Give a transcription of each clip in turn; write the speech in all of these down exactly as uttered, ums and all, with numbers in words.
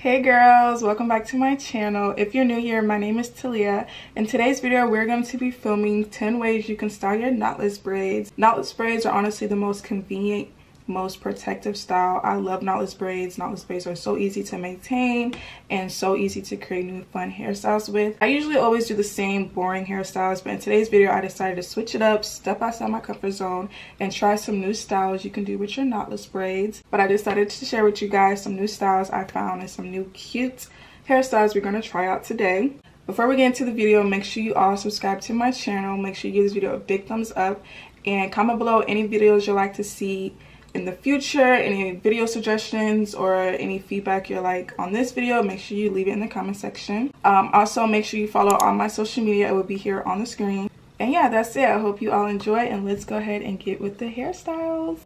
Hey girls, welcome back to my channel. If you're new here, my name is Talia. In today's video, we're going to be filming ten ways you can style your knotless braids. Knotless braids are honestly the most convenient, most protective style. I love knotless braids. Knotless braids are so easy to maintain and so easy to create new fun hairstyles with. I usually always do the same boring hairstyles, but in today's video, I decided to switch it up, step outside my comfort zone, and try some new styles you can do with your knotless braids. But I decided to share with you guys some new styles I found and some new cute hairstyles we're going to try out today. Before we get into the video, make sure you all subscribe to my channel. Make sure you give this video a big thumbs up and comment below any videos you'd like to see in the future, any video suggestions or any feedback you're like on this video. Make sure you leave it in the comment section. Um, also, make sure you follow all my social media. It will be here on the screen. And yeah, that's it. I hope you all enjoy, and let's go ahead and get with the hairstyles.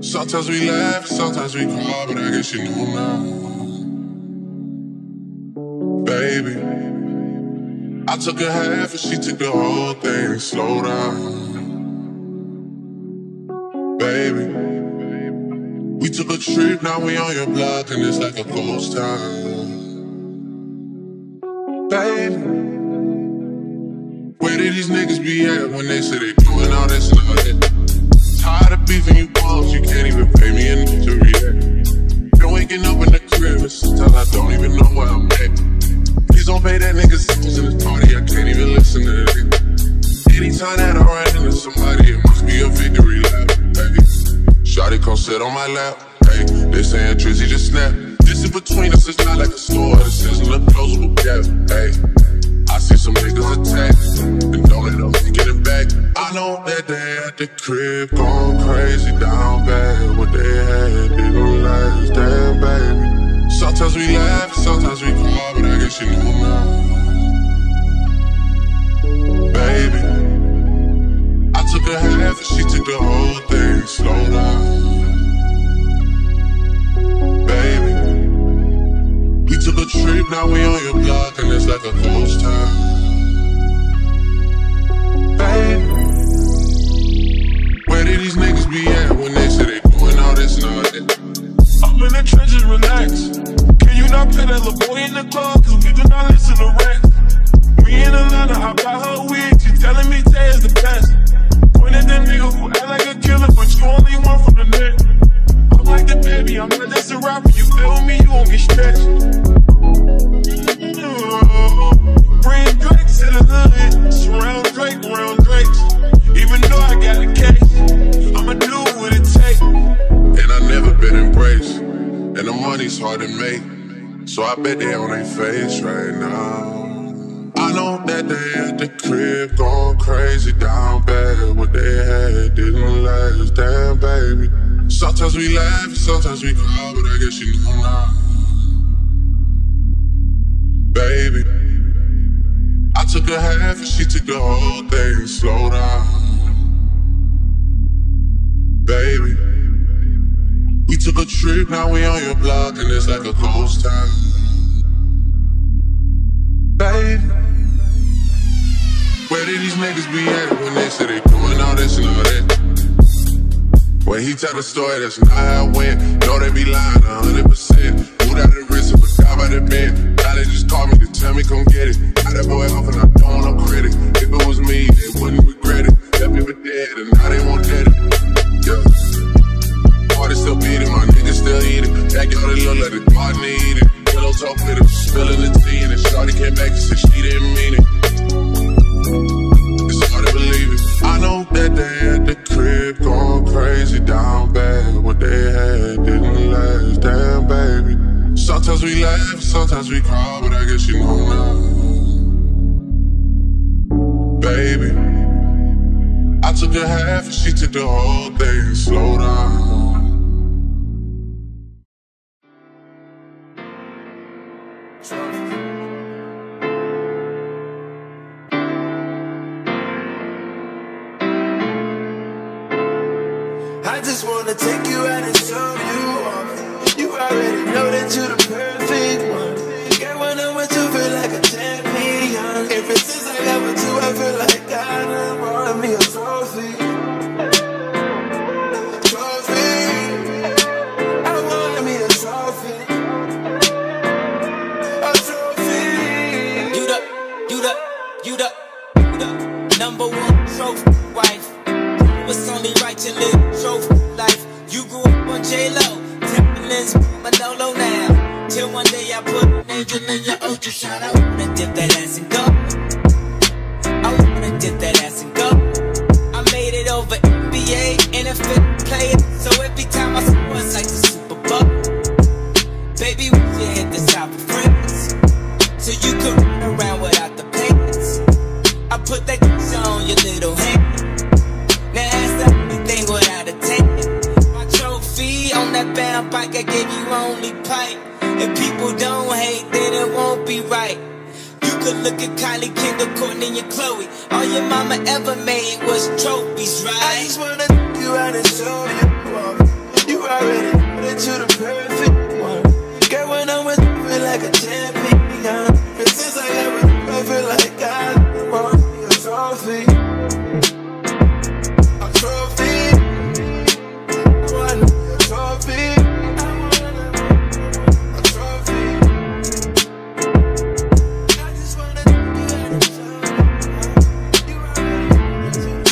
Sometimes we laugh, sometimes we cry, but I guess you know now. Baby, I took a half and she took the whole thing. Slow down, baby. We took a trip, now we on your block, and it's like a ghost town. Baby, where did these niggas be at when they say they doing all this and all that? Tired of beefing you. You can't even pay me enough to react. Been waking up in the crib and sometimes I don't even know where I'm at. Please don't pay that nigga songs in this party, I can't even listen to this. Anytime that I run into somebody, it must be a victory lap, baby. Shawty come sit on my lap, hey. They saying Drizzy just snap. This is between us, it's not like a store. This isn't a closable gap, hey. I see some niggas attack and don't let them get it back. I know that they at the crib going crazy down bad. What they had, they gon' last, damn baby. Sometimes we laugh, sometimes we cry, but I like a ghost town. Babe, where did these niggas be at when they say they doing all this and all that? I'm in the trenches, relax. Can you not play that little boy in the club? Cause we do not listen to rap. We in Atlanta, I buy her wig. She telling me Tay is the best. Point at that nigga who act like a killer, but you only one from the neck. I'm like the baby, I'm not just a rapper. You feel me? You won't get stretched. Bring Drake's to the hood, surround Drake, round Drake's. Even though I got a case, I'ma do what it takes. And I never been embraced, and the money's hard to make, so I bet they on their face right now. I know that they at the crib going crazy down bad. What they had didn't last, damn baby. Sometimes we laugh, sometimes we cry, but I guess you know now. Baby, I took a half and she took the whole thing. Slow down, baby. We took a trip, now we on your block and it's like a ghost town. Baby, where did these niggas be at when they say they doing all this and all that? When he tell the story, that's not how it went. Know they be lying a hundred percent. Pulled out the wrist and forgot about the bed. They just call me to tell me come get it. Got that boy off and I don't want no credit. If it was me, they wouldn't regret it. Left me for dead and now they won't let it. Yeah. Party still beating, my niggas still eating. Backyard it look like the garden eating. Pillow talk with him, spilling the tea and then shawty came back and said she didn't mean it. It's hard to believe it. I know that they at the crib going crazy down bad. What they had didn't last, damn baby. Sometimes we laugh, sometimes we cry, but I guess you know now. Baby, I took a half and she took the whole thing. Slow down. I just wanna take you out and show you all. You already know that you're the perfect one. Girl, when I'm with you, feel like a champion. Ever since I got with you, I feel like I done won me a trophy. Trophy. I want me a trophy. A trophy. You the, you the, you the, you the number one trophy wife. It's only right you live trophy life. You grew up on J-Lo. My Lolo now. Till one day I put an angel in your ultra shot. I wanna dip that ass and go. I wanna dip that ass and go. I made it over N B A, N F L players. So every time I score, it's like the Super Bowl. Baby, we should hit the top of friends, so you could run around without the pants. I put that shit on your little hand. Now that's the only thing without a tan. On that band bike, I gave you only pipe. If people don't hate, then it won't be right. You could look at Kylie, Kendall, Kourtney, and Chloe. All your mama ever made was trophies, right? I just wanna take you out and show you all. You already know that you're the perfect one. Girl, when I'm with you, feel like a champion. And since I got with you, I feel like I want a trophy. A trophy. One. A trophy, a trophy. I just wanna do it. You are ready.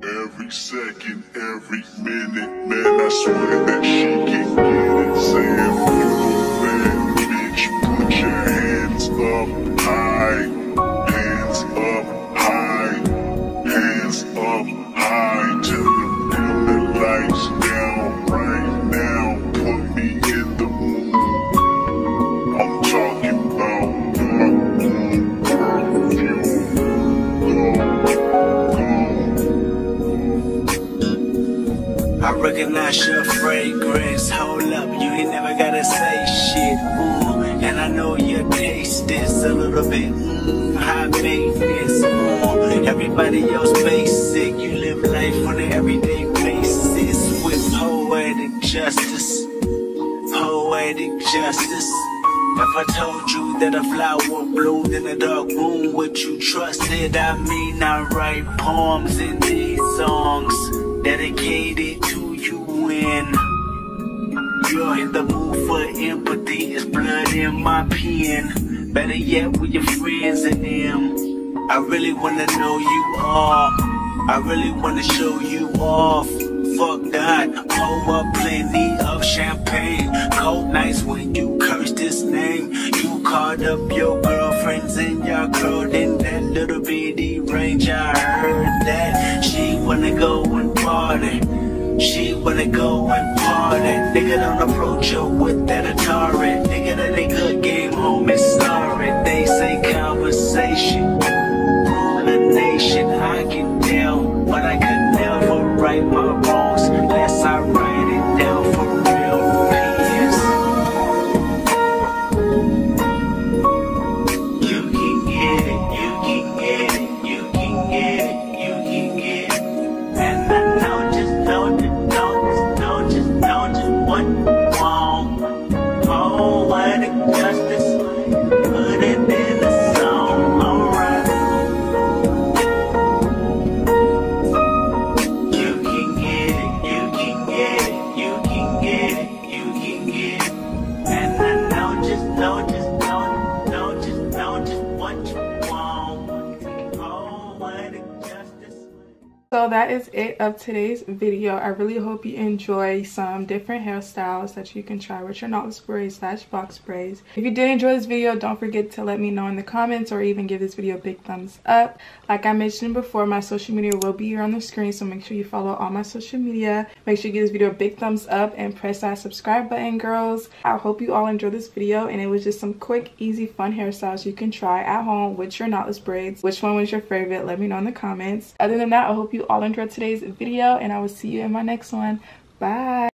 Every second, every minute, man, I swear that she can get it. Saying, little man, bitch, put your hands up high. Hands up high. Hands up high. Till you feel the lights down right now. Put me in the mood. I'm talking about my own perfume. recognize your fragrance. Hold up, you ain't never gotta say shit. Ooh, and I know your taste is a little bit mm, high maintenance. Ooh, everybody else basic. You live life on an everyday basis with poetic justice. Poetic justice. If I told you that a flower bloomed in a dark room, would you trust it? I mean, I write poems in these songs dedicated to you when you're in the mood for empathy. It's blood in my pen. Better yet, with your friends and them. I really wanna know you all. I really wanna show you off. Fuck God, pour up plenty of champagne. Cold nights when you curse this name. You called up your girlfriends and y'all curled in that little bitty range. I heard that she wanna go and party. She wanna go and party. Nigga, don't approach her with that Atari. Nigga, that ain't good game, homie, sorry. They say conversation rule the nation. I can tell, but I could never right my wrongs unless I write it down for real. Please, you can get it, you can get it, you can get it, you can get it. And I know just, know just, know just, know just, know just what you want. Poetic justice, put it in the So that is it of today's video. I really hope you enjoy some different hairstyles that you can try with your knotless braids slash box braids. If you did enjoy this video, don't forget to let me know in the comments or even give this video a big thumbs up. Like I mentioned before, my social media will be here on the screen, so make sure you follow all my social media. Make sure you give this video a big thumbs up and press that subscribe button, girls. I hope you all enjoyed this video, and it was just some quick, easy, fun hairstyles you can try at home with your knotless braids. Which one was your favorite? Let me know in the comments. Other than that, I hope you all enjoyed today's video, and I will see you in my next one. Bye.